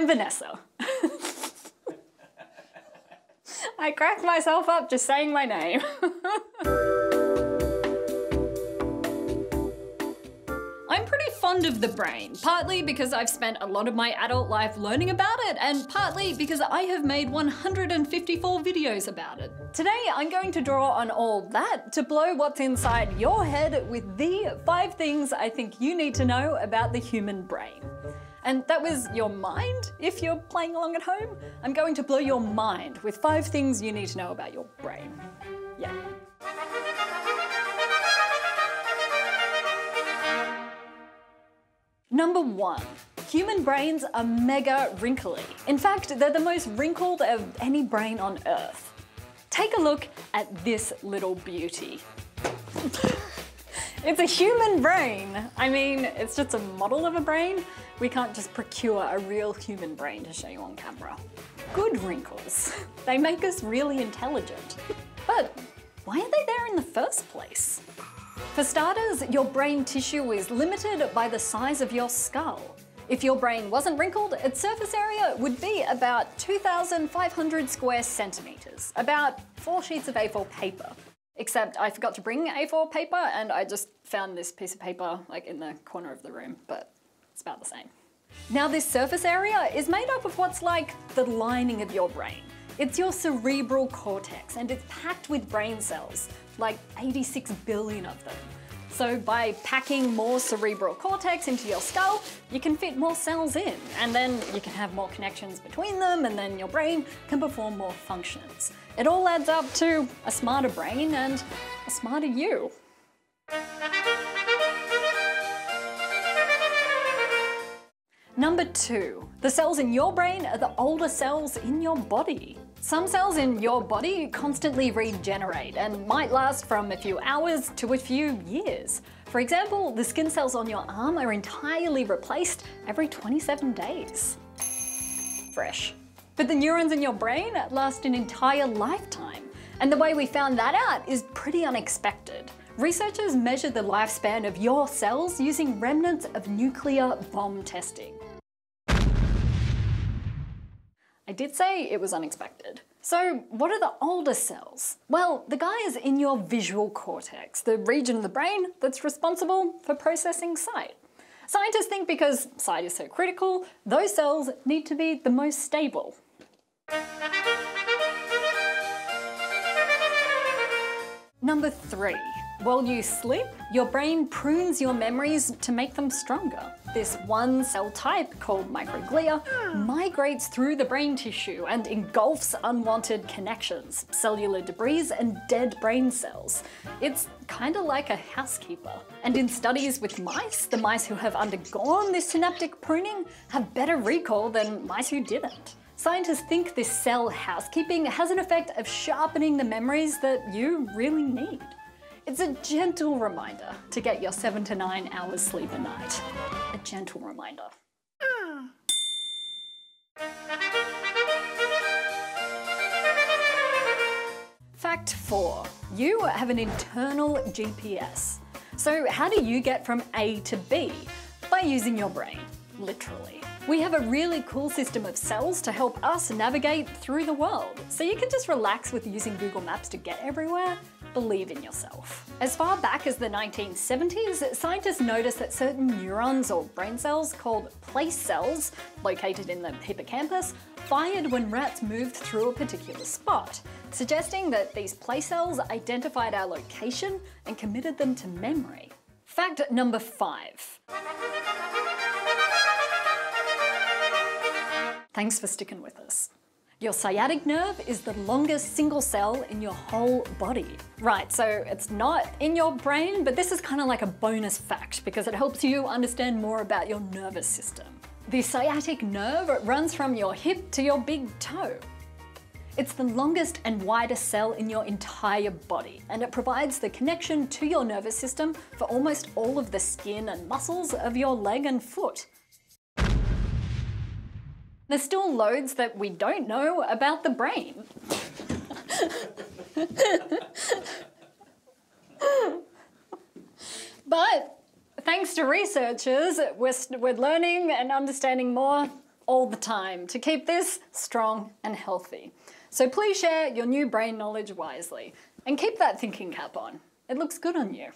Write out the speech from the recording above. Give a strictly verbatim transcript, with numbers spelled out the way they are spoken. I'm Vanessa. I cracked myself up just saying my name. I'm pretty fond of the brain, partly because I've spent a lot of my adult life learning about it, and partly because I have made one hundred fifty-four videos about it. Today I'm going to draw on all that to blow what's inside your head with the five things I think you need to know about the human brain. And that was your mind, if you're playing along at home. I'm going to blow your mind with five things you need to know about your brain. Yeah. Number one, human brains are mega wrinkly. In fact, they're the most wrinkled of any brain on Earth. Take a look at this little beauty. It's a human brain. I mean, it's just a model of a brain. We can't just procure a real human brain to show you on camera. Good wrinkles. They make us really intelligent. But why are they there in the first place? For starters, your brain tissue is limited by the size of your skull. If your brain wasn't wrinkled, its surface area would be about two thousand five hundred square centimetres, about four sheets of A four paper. Except I forgot to bring A four paper and I just found this piece of paper like in the corner of the room, but it's about the same. Now this surface area is made up of what's like the lining of your brain. It's your cerebral cortex and it's packed with brain cells, like eighty-six billion of them. So by packing more cerebral cortex into your skull, you can fit more cells in, and then you can have more connections between them, and then your brain can perform more functions. It all adds up to a smarter brain and a smarter you. Number two, the cells in your brain are the older cells in your body. Some cells in your body constantly regenerate and might last from a few hours to a few years. For example, the skin cells on your arm are entirely replaced every twenty-seven days. Fresh. But the neurons in your brain last an entire lifetime. And the way we found that out is pretty unexpected. Researchers measured the lifespan of your cells using remnants of nuclear bomb testing. I did say it was unexpected. So what are the older cells? Well, the guys in your visual cortex, the region of the brain that's responsible for processing sight. Scientists think because sight is so critical, those cells need to be the most stable. Number three, while you sleep, your brain prunes your memories to make them stronger. This one cell type, called microglia, migrates through the brain tissue and engulfs unwanted connections, cellular debris and dead brain cells. It's kind of like a housekeeper. And in studies with mice, the mice who have undergone this synaptic pruning have better recall than mice who didn't. Scientists think this cell housekeeping has an effect of sharpening the memories that you really need. It's a gentle reminder to get your seven to nine hours sleep a night. A gentle reminder. Mm. Fact four, you have an internal G P S. So how do you get from A to B? By using your brain, literally. We have a really cool system of cells to help us navigate through the world. So you can just relax with using Google Maps to get everywhere. Believe in yourself. As far back as the nineteen seventies, scientists noticed that certain neurons or brain cells called place cells, located in the hippocampus, fired when rats moved through a particular spot, suggesting that these place cells identified our location and committed them to memory. Fact number five. Thanks for sticking with us. Your sciatic nerve is the longest single cell in your whole body. Right, so it's not in your brain, but this is kind of like a bonus fact because it helps you understand more about your nervous system. The sciatic nerve runs from your hip to your big toe. It's the longest and widest cell in your entire body, and it provides the connection to your nervous system for almost all of the skin and muscles of your leg and foot. There's still loads that we don't know about the brain. But thanks to researchers, we're, we're learning and understanding more all the time to keep this strong and healthy. So please share your new brain knowledge wisely and keep that thinking cap on. It looks good on you.